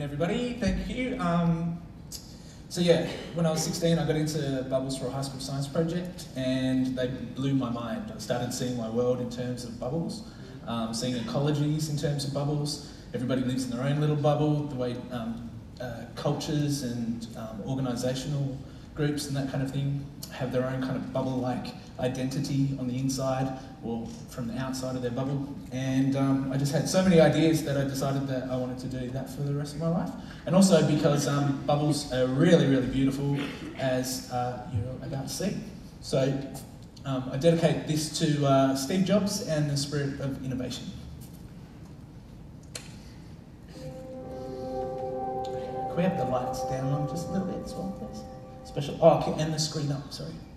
afternoon, everybody. Thank you. So yeah, when I was 16, I got into bubbles for a high school science project, and they blew my mind. I started seeing my world in terms of bubbles, seeing ecologies in terms of bubbles. Everybody lives in their own little bubble, the way cultures and organisational groups and that kind of thing have their own kind of bubble-like identity on the inside or from the outside of their bubble. And I just had so many ideas that I decided that I wanted to do that for the rest of my life. And also because bubbles are really, really beautiful, as you're about to see. So I dedicate this to Steve Jobs and the spirit of innovation. Can we have the lights down just a little bit as well, please? Special, oh, and the screen up, sorry.